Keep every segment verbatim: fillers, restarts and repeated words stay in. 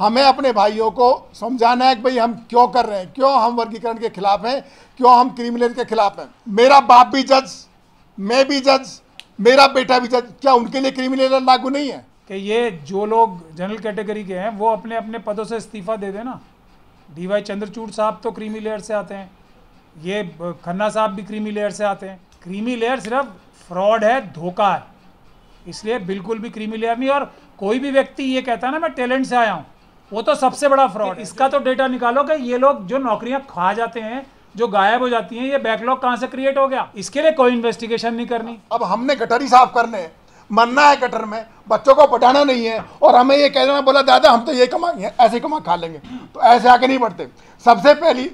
हमें अपने भाइयों को समझाना है कि भाई हम क्यों कर रहे हैं, क्यों हम वर्गीकरण के खिलाफ हैं, क्यों हम क्रिमिनल के खिलाफ हैं। मेरा बाप भी जज, मैं भी जज, मेरा बेटा भी जज, क्या उनके लिए क्रिमिनल लागू नहीं है? कि ये जो लोग जनरल कैटेगरी के हैं वो अपने अपने पदों से इस्तीफा दे देना। डी वाई चंद्रचूड़ साहब तो क्रीमी लेयर से आते हैं, ये खन्ना साहब भी क्रीमी लेयर से आते हैं। क्रीमी लेयर सिर्फ फ्रॉड है, धोखा है, इसलिए बिल्कुल भी क्रीमी लेयर नहीं। और कोई भी व्यक्ति ये कहता है ना मैं टैलेंट से आया हूँ, वो तो सबसे बड़ा फ्रॉड। इसका तो डेटा निकालो कि ये लोग जो नौकरियां खा जाते हैं, जो गायब हो जाती हैं, ये बैकलॉग कहां से क्रिएट हो गया? इसके लिए कोई इन्वेस्टिगेशन नहीं करनी। अब हमने गटर ही साफ करने हैं, मरना है गटर में, बच्चों को पढ़ाना नहीं है, और हमें ये कहना बोला दादा हम तो ये कमाएंगे, ऐसे कमा खा लेंगे, तो ऐसे आगे नहीं बढ़ते। सबसे पहली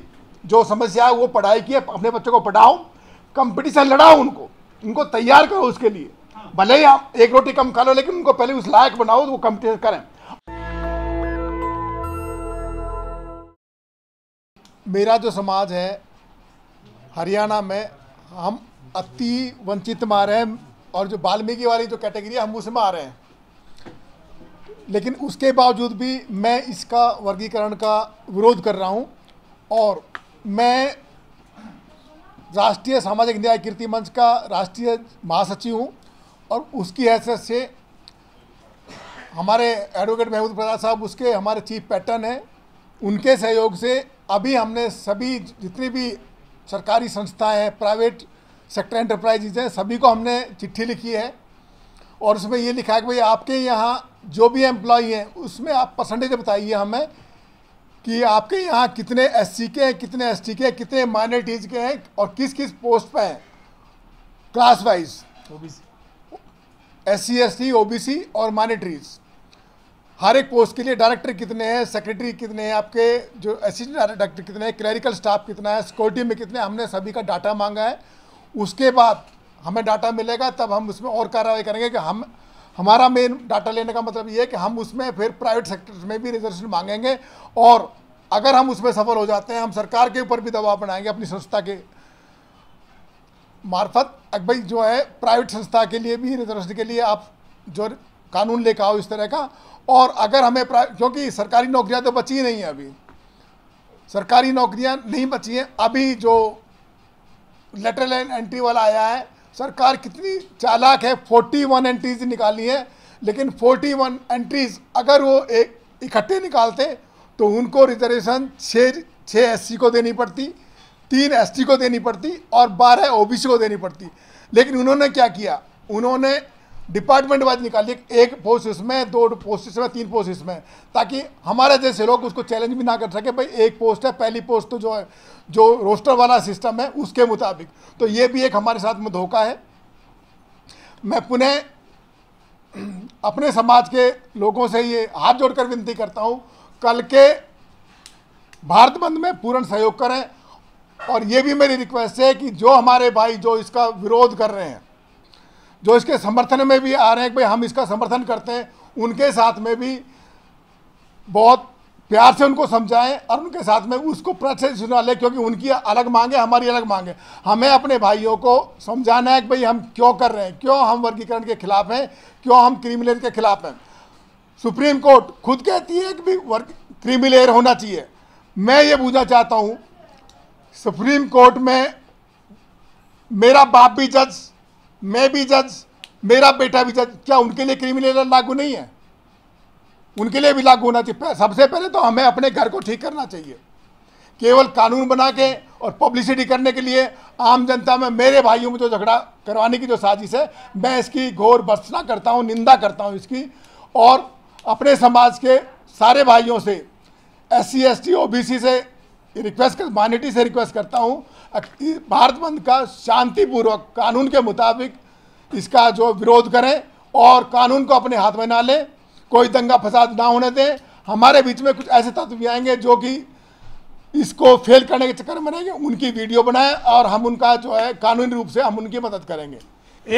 जो समस्या है वो पढ़ाई की है। अपने बच्चों को पढ़ाओ, कंपटीशन लड़ाओ, उनको उनको तैयार करो उसके लिए। भले ही आप एक रोटी कम खा लो, लेकिन उनको पहले उस लायक बनाओ वो कंपटीशन करें। मेरा जो समाज है हरियाणा में, हम अति वंचित में आ रहे हैं, और जो वाल्मीकि वाली जो कैटेगरी है हम उसमें आ रहे हैं। लेकिन उसके बावजूद भी मैं इसका वर्गीकरण का विरोध कर रहा हूं, और मैं राष्ट्रीय सामाजिक न्याय कीर्ति मंच का राष्ट्रीय महासचिव हूं, और उसकी हैसियत से हमारे एडवोकेट महमूद प्रचा साहब उसके हमारे चीफ पैटर्न हैं, उनके सहयोग से अभी हमने सभी जितनी भी सरकारी संस्थाएं हैं, प्राइवेट सेक्टर एंटरप्राइजेज हैं, सभी को हमने चिट्ठी लिखी है, और उसमें ये लिखा है कि भाई आपके यहाँ जो भी एम्प्लॉई हैं उसमें आप परसेंटेज बताइए हमें कि आपके यहाँ कितने एससी के हैं, कितने एसटी के हैं, कितने माइनॉरिटीज़ के हैं, और किस किस पोस्ट पे हैं class wise, SC ST OBC और माइनॉरिटीज़। हर एक पोस्ट के लिए डायरेक्टर कितने हैं, सेक्रेटरी कितने हैं, आपके जो असिस्टेंट डायरेक्टर कितने हैं, क्लरिकल स्टाफ कितना है, सिक्योरिटी में कितने, हमने सभी का डाटा मांगा है। उसके बाद हमें डाटा मिलेगा तब हम उसमें और कार्रवाई करेंगे। कि हम हमारा मेन डाटा लेने का मतलब ये है कि हम उसमें फिर प्राइवेट सेक्टर्स में भी रिजर्वेशन मांगेंगे, और अगर हम उसमें सफल हो जाते हैं हम सरकार के ऊपर भी दबाव बनाएंगे अपनी संस्था के मार्फत। अब भाई जो है प्राइवेट संस्था के लिए भी रिजर्वेशन के लिए आप जो कानून लेकर आओ इस तरह का। और अगर हमें क्योंकि सरकारी नौकरियां तो बची ही नहीं हैं, अभी सरकारी नौकरियां नहीं बची हैं। अभी जो लेटरल एंट्री वाला आया है, सरकार कितनी चालाक है, इकतालीस एंट्रीज निकाली है, लेकिन इकतालीस एंट्रीज अगर वो एक इकट्ठे निकालते तो उनको रिजर्वेशन छः छः एससी को देनी पड़ती, तीन एसटी को देनी पड़ती, और बारह ओबीसी को देनी पड़ती। लेकिन उन्होंने क्या किया, उन्होंने डिपार्टमेंट वाइज निकाली, एक पोस्ट इसमें, दो पोस्ट इसमें, तीन पोस्ट इसमें, ताकि हमारे जैसे लोग उसको चैलेंज भी ना कर सके। भाई एक पोस्ट है, पहली पोस्ट तो जो है जो रोस्टर वाला सिस्टम है उसके मुताबिक, तो ये भी एक हमारे साथ में धोखा है। मैं पुनः अपने समाज के लोगों से ये हाथ जोड़कर विनती करता हूँ, कल के भारत बंद में पूर्ण सहयोग करें। और ये भी मेरी रिक्वेस्ट है कि जो हमारे भाई जो इसका विरोध कर रहे हैं, जो इसके समर्थन में भी आ रहे हैं कि भाई हम इसका समर्थन करते हैं, उनके साथ में भी बहुत प्यार से उनको समझाएं, और उनके साथ में उसको प्रोसेस सुना लें, क्योंकि उनकी अलग मांग है, हमारी अलग मांग है। हमें अपने भाइयों को समझाना है कि भाई हम क्यों कर रहे हैं, क्यों हम वर्गीकरण के खिलाफ हैं, क्यों हम क्रीमिलेयर के खिलाफ हैं। सुप्रीम कोर्ट खुद कहती है कि भाई वर्ग क्रीमिलेयर होना चाहिए। मैं ये पूछना चाहता हूँ, सुप्रीम कोर्ट में मेरा बाप भी जज, मैं भी जज, मेरा बेटा भी जज, क्या उनके लिए क्रिमिनल लागू नहीं है? उनके लिए भी लागू होना चाहिए। सबसे पहले तो हमें अपने घर को ठीक करना चाहिए। केवल कानून बना के और पब्लिसिटी करने के लिए आम जनता में मेरे भाइयों में जो झगड़ा करवाने की जो साजिश है, मैं इसकी घोर भर्त्सना करता हूँ, निंदा करता हूँ इसकी। और अपने समाज के सारे भाइयों से, S C S T O B C से रिक्वेस्ट कर, माइनॉरिटी से रिक्वेस्ट करता हूँ, भारत बंद का शांतिपूर्वक कानून के मुताबिक इसका जो विरोध करें, और कानून को अपने हाथ में ना लें, कोई दंगा फसाद ना होने दें। हमारे बीच में कुछ ऐसे तत्व भी आएंगे जो कि इसको फेल करने के चक्कर में रहेंगे, उनकी वीडियो बनाएं और हम उनका जो है कानूनी रूप से हम उनकी मदद करेंगे।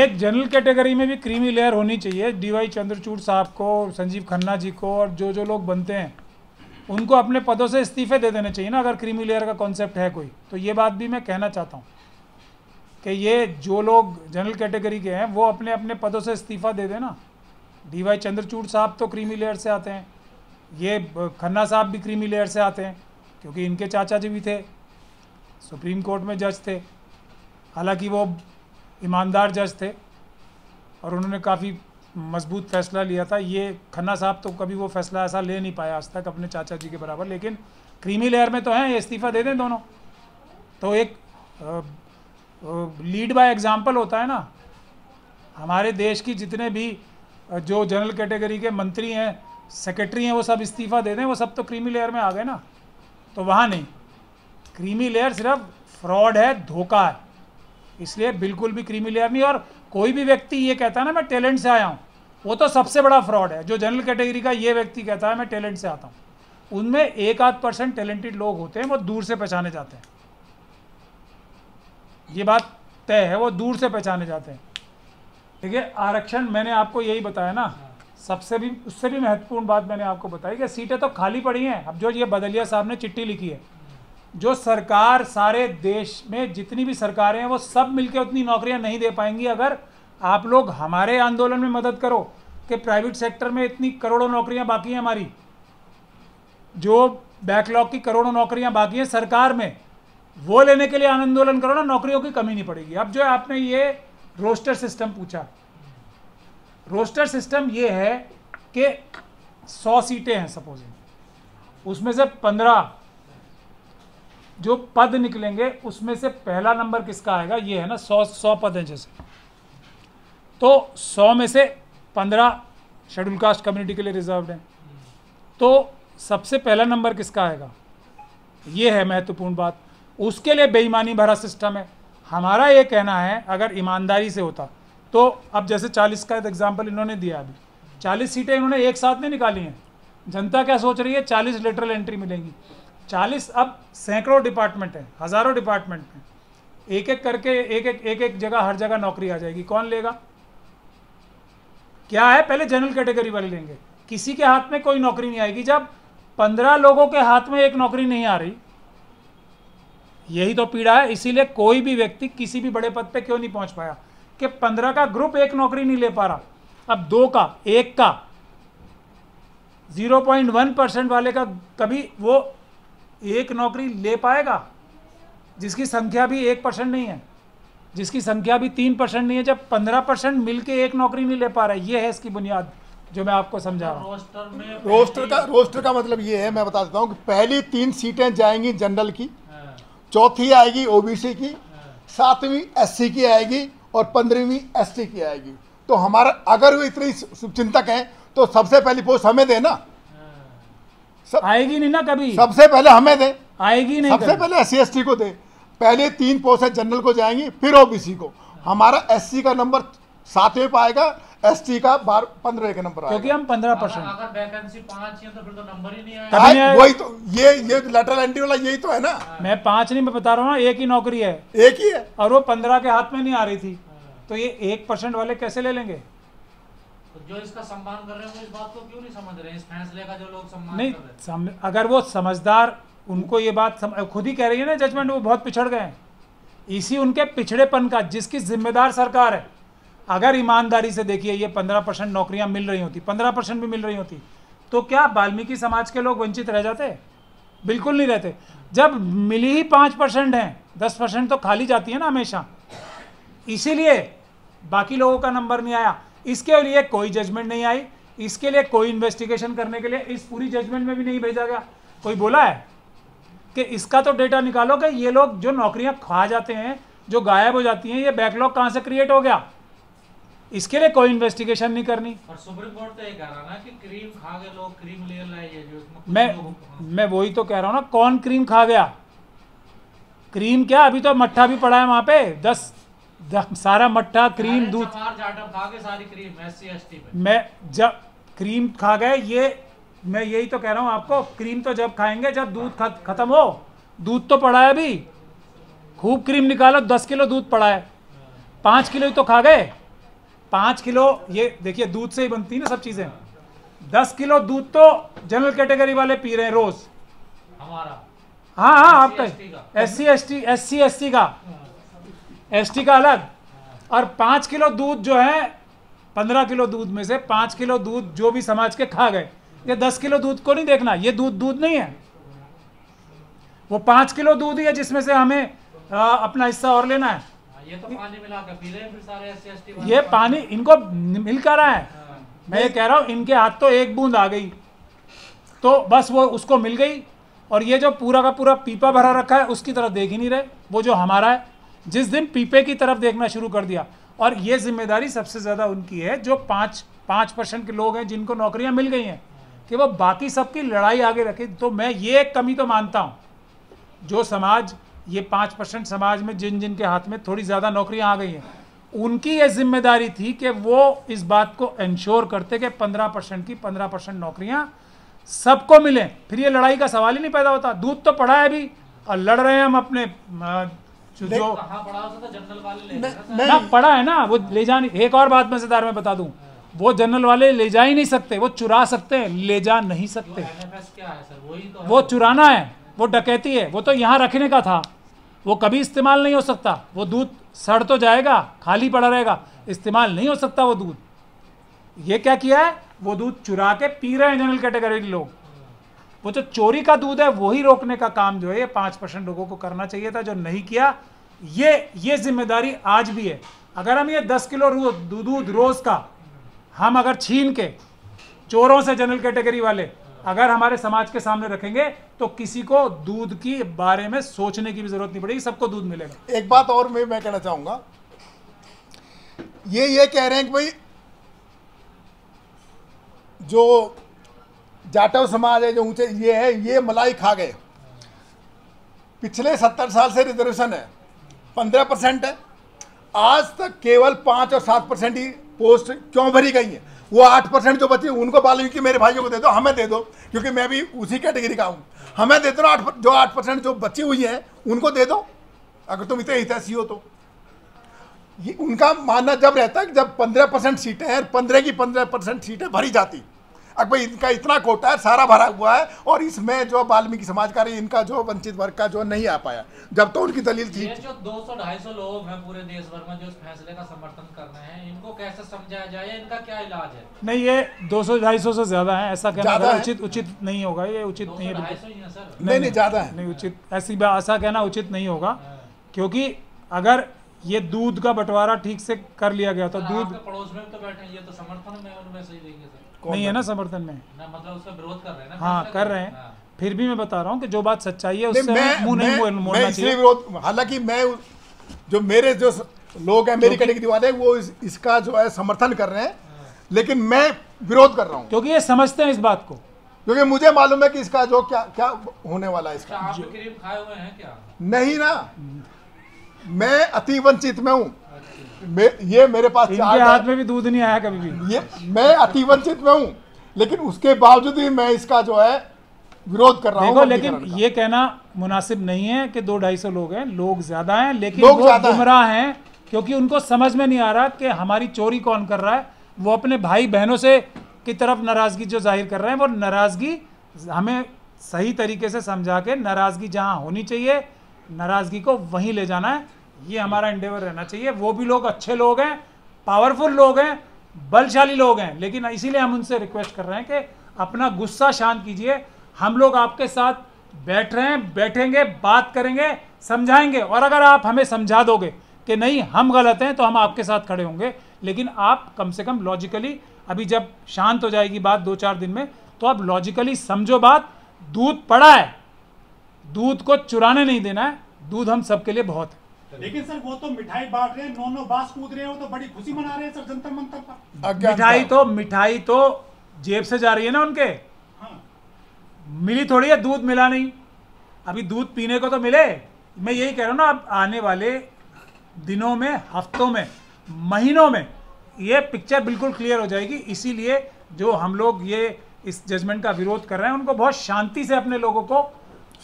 एक जनरल कैटेगरी में भी क्रीमी लेयर होनी चाहिए। डी वाई चंद्रचूड़ साहब को, संजीव खन्ना जी को, और जो जो लोग बनते हैं उनको अपने पदों से इस्तीफे दे देने चाहिए ना, अगर क्रीमी लेयर का कॉन्सेप्ट है कोई। तो ये बात भी मैं कहना चाहता हूँ कि ये जो लोग जनरल कैटेगरी के हैं वो अपने अपने पदों से इस्तीफा दे देना। डी वाई चंद्रचूड़ साहब तो क्रीमी लेयर से आते हैं, ये खन्ना साहब भी क्रीमी लेयर से आते हैं क्योंकि इनके चाचा जी भी थे, सुप्रीम कोर्ट में जज थे, हालांकि वो ईमानदार जज थे और उन्होंने काफ़ी मजबूत फैसला लिया था। ये खन्ना साहब तो कभी वो फैसला ऐसा ले नहीं पाया आज तक अपने चाचा जी के बराबर, लेकिन क्रीमी लेयर में तो हैं, ये इस्तीफ़ा दे दें दोनों। तो एक लीड बाय एग्जाम्पल होता है ना, हमारे देश की जितने भी जो जनरल कैटेगरी के मंत्री हैं, सेक्रेटरी हैं, वो सब इस्तीफ़ा दे दें, वो सब तो क्रीमी लेयर में आ गए ना। तो वहाँ नहीं, क्रीमी लेयर सिर्फ फ्रॉड है, धोखा है, इसलिए बिल्कुल भी क्रीमी लेयर नहीं। और कोई भी व्यक्ति ये कहता है ना मैं टैलेंट से आया हूँ, वो तो सबसे बड़ा फ्रॉड है। जो जनरल कैटेगरी का ये व्यक्ति कहता है मैं टैलेंट से आता हूँ, उनमें एक आध परसेंट टैलेंटेड लोग होते हैं, वो दूर से पहचाने जाते हैं, ये बात तय है, वो दूर से पहचाने जाते हैं। देखिए आरक्षण मैंने आपको यही बताया ना, सबसे भी उससे भी महत्वपूर्ण बात मैंने आपको बताई कि सीटें तो खाली पड़ी हैं। अब जो ये बदलिया साहब ने चिट्ठी लिखी है, जो सरकार सारे देश में जितनी भी सरकारें हैं वो सब मिलकर उतनी नौकरियां नहीं दे पाएंगी अगर आप लोग हमारे आंदोलन में मदद करो कि प्राइवेट सेक्टर में इतनी करोड़ों नौकरियां बाकी हैं, हमारी जो बैकलॉग की करोड़ों नौकरियां बाकी हैं सरकार में, वो लेने के लिए आंदोलन करो ना, नौकरियों की कमी नहीं पड़ेगी। अब जो आपने ये रोस्टर सिस्टम पूछा, रोस्टर सिस्टम ये है कि सौ सीटें हैं सपोजिंग, उसमें से पंद्रह जो पद निकलेंगे उसमें से पहला नंबर किसका आएगा, ये है ना, सौ सौ पद हैं जैसे, तो सौ में से पंद्रह शेड्यूल कास्ट कम्युनिटी के लिए रिजर्व्ड हैं, तो सबसे पहला नंबर किसका आएगा, ये है महत्वपूर्ण बात। उसके लिए बेईमानी भरा सिस्टम है। हमारा ये कहना है अगर ईमानदारी से होता तो अब जैसे चालीस का एग्जाम्पल इन्होंने दिया, अभी चालीस सीटें इन्होंने एक साथ नहीं निकाली हैं। जनता क्या सोच रही है, चालीस लेटरल एंट्री मिलेंगी, चालीस, अब सैकड़ों डिपार्टमेंट हैं, हज़ारों डिपार्टमेंट हैं, एक एक करके एक एक एक एक जगह हर जगह नौकरी आ जाएगी, कौन लेगा, क्या है, पहले जनरल कैटेगरी वाले लेंगे, किसी के हाथ में कोई नौकरी नहीं आएगी। जब पंद्रह लोगों के हाथ में एक नौकरी नहीं आ रही, यही तो पीड़ा है। इसीलिए कोई भी व्यक्ति किसी भी बड़े पद पे क्यों नहीं पहुंच पाया कि पंद्रह का ग्रुप एक नौकरी नहीं ले पा रहा, अब दो का, एक का, ज़ीरो पॉइंट वन परसेंट वाले का कभी वो एक नौकरी ले पाएगा जिसकी संख्या भी एक परसेंट नहीं है, जिसकी संख्या भी तीन परसेंट नहीं है, जब पंद्रह परसेंट मिल के एक नौकरी नहीं ले पा रहा है। ये है इसकी बुनियाद जो मैं आपको समझा रहा हूँ। रोस्टर में रोस्टर का रोस्टर का मतलब ये है, मैं बता देता हूँ कि पहली तीन सीटें जाएंगी जनरल की, चौथी आएगी ओबीसी की, सातवीं एससी की आएगी और पंद्रहवीं एसटी की आएगी। तो हमारा अगर वो इतनी शुभचिंतक हैं तो सबसे पहली पोस्ट हमें दे ना, सब आएगी नहीं ना कभी, सबसे पहले हमें दे, आएगी नहीं, सबसे पहले एससी एसटी को दे। पहले तीन पोस्ट जनरल को जाएंगी, फिर ओबीसी को। हमारा एससी का नंबर सातवें पे आएगा, एसटी का बार पंद्रह का नंबर आएगा, क्योंकि हम पंद्रह परसेंट, अगर वैकेंसी पाँच है तो फिर तो नंबर ही नहीं आएगा। वही तो, ये ये लेटरल एंट्री वाला यही तो है ना। मैं पाँच नहीं, मैं बता रहा हूँ एक ही नौकरी है, एक ही है, और वो पंद्रह के हाथ में नहीं आ रही थी, तो ये एक परसेंट वाले कैसे ले लेंगे। जो इसका सम्मान कर रहे हैं वो इस बात को क्यों नहीं समझ रहे, इस फैसले का जो लोग सम्मान नहीं कर रहे, अगर वो समझदार, उनको ये बात खुद ही कह रही है ना जजमेंट, वो बहुत पिछड़ गए हैं, इसी उनके पिछड़ेपन का जिसकी जिम्मेदार सरकार है। अगर ईमानदारी से देखिए ये पंद्रह परसेंट नौकरियां मिल रही होती, पंद्रह परसेंट भी मिल रही होती, तो क्या वाल्मीकि समाज के लोग वंचित रह जाते, बिल्कुल नहीं रहते। जब मिली ही पाँच परसेंट हैं, दस परसेंट तो खाली जाती है ना हमेशा, इसीलिए बाकी लोगों का नंबर नहीं आया। इसके लिए कोई जजमेंट नहीं आई, इसके लिए कोई इन्वेस्टिगेशन करने के लिए इस पूरी जजमेंट में भी नहीं भेजा गया। कोई बोला है कि इसका तो डेटा निकालो कि ये लोग जो नौकरियां खा जाते हैं, जो गायब हो जाती हैं, ये बैकलॉग कहाँ से क्रिएट हो गया, इसके लिए कोई इन्वेस्टिगेशन नहीं करनी। और सुप्रीम कोर्ट तो ये कह रहा ना कि क्रीम खा गए लोग, क्रीम लेयर लाई है जो उसमें, मैं मैं वही तो कह रहा हूँ ना, कौन क्रीम खा गया, क्रीम क्या, अभी तो मट्ठा भी पड़ा है वहाँ पे, दस सारा मट्ठा, क्रीम, दूध खा गए सारी क्रीम, एससी एसटी पे। मैं जब क्रीम खा गए, ये मैं यही तो कह रहा हूँ आपको, क्रीम तो जब खाएंगे जब दूध खत्म हो, दूध तो पड़ा है अभी, खूब क्रीम निकालो, दस किलो दूध पड़ा है, पाँच किलो ही तो खा गए, पाँच किलो, ये देखिए दूध से ही बनती है ना सब चीज़ें, दस किलो दूध तो जनरल कैटेगरी वाले पी रहे हैं रोज हमारा, हाँ हाँ आपका S C S T S C S T का एसटी का अलग, और पाँच किलो दूध जो है, पंद्रह किलो दूध में से पाँच किलो दूध जो भी समाज के खा गए, ये दस किलो दूध को नहीं देखना, ये दूध दूध नहीं है, वो पाँच किलो दूध ही है जिसमें से हमें आ, अपना हिस्सा और लेना है। ये तो पानी मिलाकर पी रहे हैं फिर सारे एससी एसटी वाले, ये पानी इनको मिल कर रहा है। मैं ये कह रहा हूँ इनके हाथ तो एक बूंद आ गई तो बस वो उसको मिल गई, और ये जो पूरा का पूरा पीपा भरा रखा है उसकी तरफ देख ही नहीं रहे, वो जो हमारा है। जिस दिन पीपे की तरफ देखना शुरू कर दिया, और ये जिम्मेदारी सबसे ज़्यादा उनकी है जो पाँच पाँच परसेंट के लोग हैं जिनको नौकरियाँ मिल गई हैं, कि वो बाकी सबकी लड़ाई आगे रखें। तो मैं ये एक कमी तो मानता हूँ, जो समाज ये पाँच परसेंट समाज में जिन जिन के हाथ में थोड़ी ज़्यादा नौकरियां आ गई हैं, उनकी ये जिम्मेदारी थी कि वो इस बात को इंश्योर करते कि पंद्रह परसेंट की पंद्रह परसेंट नौकरियाँ सबको मिलें, फिर ये लड़ाई का सवाल ही नहीं पैदा होता। दूध तो पड़ा है अभी और लड़ रहे हैं हम अपने जो, जो जनरल पड़ा है ना वो ले जा नहीं। एक और बात मज़ेदार मैं बता दूँ, वो जनरल वाले ले जा ही नहीं सकते, वो चुरा सकते हैं, ले जा नहीं सकते। वो चुराना है, वो डकैती है, वो तो यहाँ रखने का था, वो कभी इस्तेमाल नहीं हो सकता। वो दूध सड़ तो जाएगा, खाली पड़ा रहेगा, इस्तेमाल नहीं हो सकता वो दूध। ये क्या किया है, वो दूध चुरा के पी रहे हैं जनरल कैटेगरी के लोग। वो जो चोरी का दूध है वही रोकने का काम जो है ये पाँच परसेंट लोगों को करना चाहिए था, जो नहीं किया। ये ये जिम्मेदारी आज भी है। अगर हम ये दस किलो दूध रोज़ का हम अगर छीन के चोरों से जनरल कैटेगरी वाले अगर हमारे समाज के सामने रखेंगे तो किसी को दूध की बारे में सोचने की भी जरूरत नहीं पड़ेगी, सबको दूध मिलेगा। एक बात और मैं मैं कहना चाहूँगा, ये ये कह रहे हैं कि भाई जो जाटव समाज है, जो ऊंचे ये है, ये मलाई खा गए। पिछले सत्तर साल से रिजर्वेशन है, पंद्रह परसेंट है, आज तक केवल पाँच और सात परसेंट ही पोस्ट क्यों भरी गई है। वो आठ परसेंट जो बची उनको बालवी की मेरे भाइयों को दे दो, हमें दे दो, क्योंकि मैं भी उसी कैटेगरी का हूँ, हमें दे दो। आठ जो आठ परसेंट जो बची हुई है उनको दे दो, अगर तुम इतने हितैषी हो तो। ये उनका मानना जब रहता है कि जब पंद्रह परसेंट सीटें हैं, पंद्रह की पंद्रह परसेंट सीटें भरी जाती, अब भाई इनका इतना कोटा है, सारा भरा हुआ है, और इसमें जो वाल्मीकि समाज का रही, इनका जो वंचित वर्ग का जो नहीं आ पाया, जब तो उनकी दलील थी। ये जो दो सौ ढाई सौ लोग हैं पूरे देश भर में जो इस फैसले का समर्थन कर रहे हैं, इनको कैसे समझाया जाए, इनका क्या इलाज है? नहीं, ये दो सौ ढाई सौ से ज्यादा है, ऐसा कहना उचित उचित नहीं होगा, ये उचित नहीं है। नहीं नहीं ज्यादा है, नहीं उचित, ऐसी ऐसा कहना उचित नहीं होगा, क्योंकि अगर ये दूध का बंटवारा ठीक से कर लिया गया तो दूध पड़ोस में तो बैठे हैं, ये तो समर्थन में उनमें सही देंगे सर। नहीं है ना समर्थन में ना, मतलब उसका विरोध कर रहे हैं ना। हाँ कर रहे हैं, फिर भी मैं बता रहा हूँ कि जो बात सच्चाई है उससे मुंह नहीं मोड़ना चाहिए। हालांकि मैं जो मेरे जो लोग हैं मेरी कैटेगरी वाले वो इसका जो है समर्थन कर रहे हैं, लेकिन मैं विरोध कर रहा हूँ क्योंकि ये समझते हैं इस बात को, क्योंकि मुझे मालूम है कि इसका जो क्या क्या होने वाला है। इसका आप क्रीम खाए हुए हैं क्या? नहीं ना, मैं अति वंचित में हूँ। मैं ये मेरे पास चार हाथ में भी दूध नहीं आया कभी भी, ये मैं अति वंचित में हूँ, लेकिन उसके बावजूद भी मैं इसका जो है विरोध कर रहा हूँ। लेकिन ये कहना मुनासिब नहीं है कि दो ढाई सौ लोग हैं, लोग ज्यादा हैं, लेकिन लोग गुमराह हैं क्योंकि उनको समझ में नहीं आ रहा कि हमारी चोरी कौन कर रहा है। वो अपने भाई बहनों से की तरफ नाराजगी जो जाहिर कर रहे हैं, वो नाराजगी हमें सही तरीके से समझा के नाराजगी जहाँ होनी चाहिए नाराजगी को वहीं ले जाना है, ये हमारा एंडेवर रहना चाहिए। वो भी लोग अच्छे लोग हैं, पावरफुल लोग हैं, बलशाली लोग हैं, लेकिन इसीलिए हम उनसे रिक्वेस्ट कर रहे हैं कि अपना गुस्सा शांत कीजिए। हम लोग आपके साथ बैठ रहे हैं, बैठेंगे, बात करेंगे, समझाएंगे, और अगर आप हमें समझा दोगे कि नहीं हम गलत हैं तो हम आपके साथ खड़े होंगे, लेकिन आप कम से कम लॉजिकली, अभी जब शांत हो जाएगी बात दो चार दिन में, तो आप लॉजिकली समझो बात। दूध पड़ा है, दूध को चुराने नहीं देना है, दूध हम सबके लिए बहुत है। लेकिन सर वो तो मिठाई बांट रहे हैं, नौ नौ बास कूद रहे हैं, वो तो बड़ी खुशी मना रहे हैं सर जंतर मंतर पर। मिठाई तो मिठाई तो जेब से जा रही है ना उनके, हाँ। मिली थोड़ी है, दूध मिला नहीं, अभी दूध पीने को तो मिले। मैं यही कह रहा हूँ ना, अब आने वाले दिनों में, हफ्तों में, महीनों में ये पिक्चर बिल्कुल क्लियर हो जाएगी। इसीलिए जो हम लोग ये इस जजमेंट का विरोध कर रहे हैं, उनको बहुत शांति से अपने लोगों को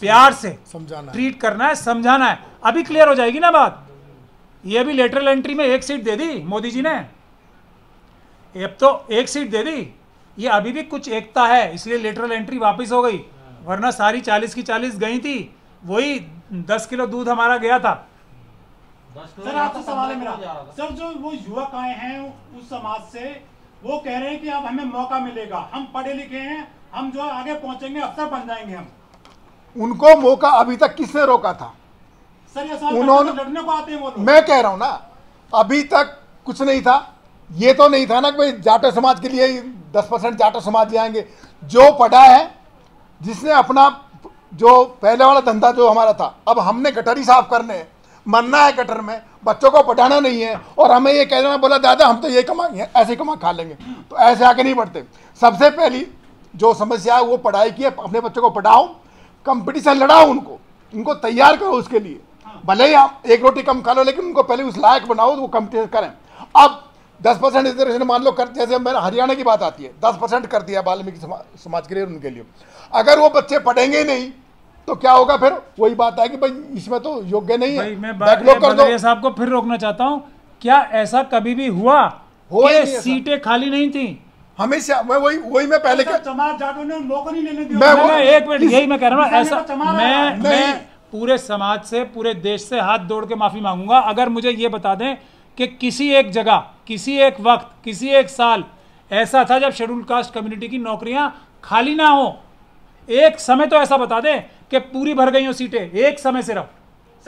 प्यार से समझाना, ट्रीट करना है, समझाना है, अभी क्लियर हो जाएगी ना बात। ये भी लेटरल एंट्री में एक सीट दे दी मोदी जी ने, अब तो एक सीट दे दी, ये अभी भी कुछ एकता है इसलिए लेटरल एंट्री वापस हो गई, वरना सारी चालीस की चालीस गई थी, वही दस किलो दूध हमारा गया था। सर आपसे सवाल है मेरा सर, जो वो युवक आए हैं उस समाज से, वो कह रहे हैं कि अब हमें मौका मिलेगा, हम पढ़े लिखे हैं, हम जो आगे पहुंचेंगे अफसर बन जाएंगे हम। उनको मौका अभी तक किसने रोका था सर? ये उन्होंने लड़ने को आते हैं वो। मैं कह रहा हूँ ना, अभी तक कुछ नहीं था। ये तो नहीं था ना कि भाई जाटो समाज के लिए दस परसेंट जाटो समाज ले आएंगे। जो पढ़ा है, जिसने अपना जो पहले वाला धंधा जो हमारा था, अब हमने गटर ही साफ करने हैं, मरना है गटर में, बच्चों को पढ़ाना नहीं है, और हमें ये कहना बोला दादा हम तो ये कमा ऐसे कमा खा लेंगे, तो ऐसे आके नहीं बढ़ते। सबसे पहली जो समस्या है वो पढ़ाई की है। अपने बच्चों को पढ़ाओ, कंपटीशन लड़ाओ, उनको उनको तैयार करो उसके लिए। भले ही आप एक रोटी कम खा लो, लेकिन उनको पहले उस लायक बनाओ तो वो कंपटीशन करें। अब दस परसेंट रिजर्वेशन मान लो कर, जैसे मेरा हरियाणा की बात आती है, दस परसेंट कर दिया वाल्मीकि समा, समाज के लिए, उनके लिए। अगर वो बच्चे पढ़ेंगे नहीं तो क्या होगा? फिर वही बात है कि भाई इसमें तो योग्य नहीं है, मैं बलदेव साहब को फिर रोकना चाहता हूँ। क्या ऐसा कभी भी हुआ हो? सीटें खाली नहीं थी हमेशा। मैं वही वही मैं पहले के चमार जाटों ने मौका नहीं लेने दिया। मैं, मैं एक मिनट यही मैं कह रहा हूँ ऐसा मैं मैं पूरे समाज से, पूरे देश से हाथ जोड़ के माफी मांगूंगा अगर मुझे ये बता दें कि किसी एक जगह, किसी एक वक्त, किसी एक साल ऐसा था जब शेड्यूल कास्ट कम्युनिटी की नौकरियां खाली ना हो। एक समय तो ऐसा बता दें कि पूरी भर गई हो सीटें, एक समय सिर्फ।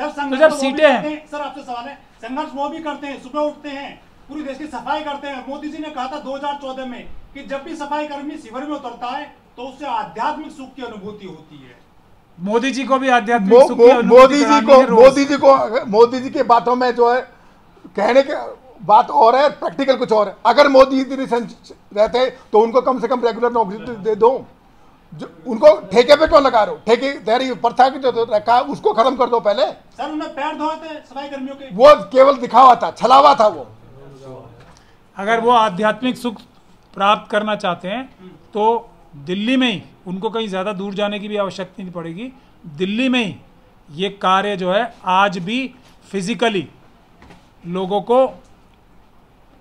सर जब सीटें हैं सर, आपसे सवाल है, संघर्ष वो भी करते हैं, सुबह उठते हैं, पूरे देश की सफाई करते हैं। मोदी जी ने कहा था दो हज़ार चौदह में कि जब भी सफाई कर्मी शिविर में उतरता है तो उससे आध्यात्मिक सुख की अनुभूति होती है। मोदी जी को भी आध्यात्मिक सुख की मोदी जी को मोदी जी को मोदी जी के बातों में जो है कहने के बात और है, प्रैक्टिकल कुछ और है। अगर मोदी जी रहते तो उनको कम से कम रेगुलर नौकरी दे दो। जो उनको ठेके पे क्यों लगा रहे हो? ठेके तहरी प्रथा की जो रखा उसको खत्म कर दो पहले। सर उन्हें पैर धोते सफाई कर्मियों के, वो केवल दिखावा था, छलावा था वो। अगर वो आध्यात्मिक सुख प्राप्त करना चाहते हैं तो दिल्ली में ही, उनको कहीं ज़्यादा दूर जाने की भी आवश्यकता नहीं पड़ेगी, दिल्ली में ही ये कार्य जो है आज भी फिजिकली लोगों को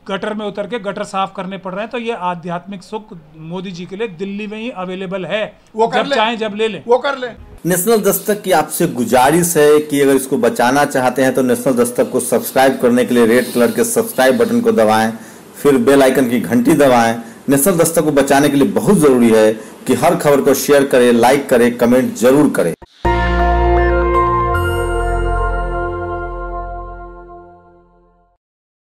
गटर में उतर के गटर साफ करने पड़ रहे हैं। तो ये आध्यात्मिक सुख मोदी जी के लिए दिल्ली में ही अवेलेबल है, वो कर जब चाहे जब ले लें, वो कर लें। नेशनल दस्तक की आपसे गुजारिश है कि अगर इसको बचाना चाहते हैं तो नेशनल दस्तक को सब्सक्राइब करने के लिए रेड कलर के सब्सक्राइब बटन को दबाएं, फिर बेल आइकन की घंटी दबाएं। नेशनल दस्तक को बचाने के लिए बहुत जरूरी है कि हर खबर को शेयर करें, लाइक करें, कमेंट जरूर करें।